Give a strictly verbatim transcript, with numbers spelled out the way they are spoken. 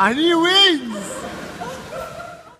and he wins!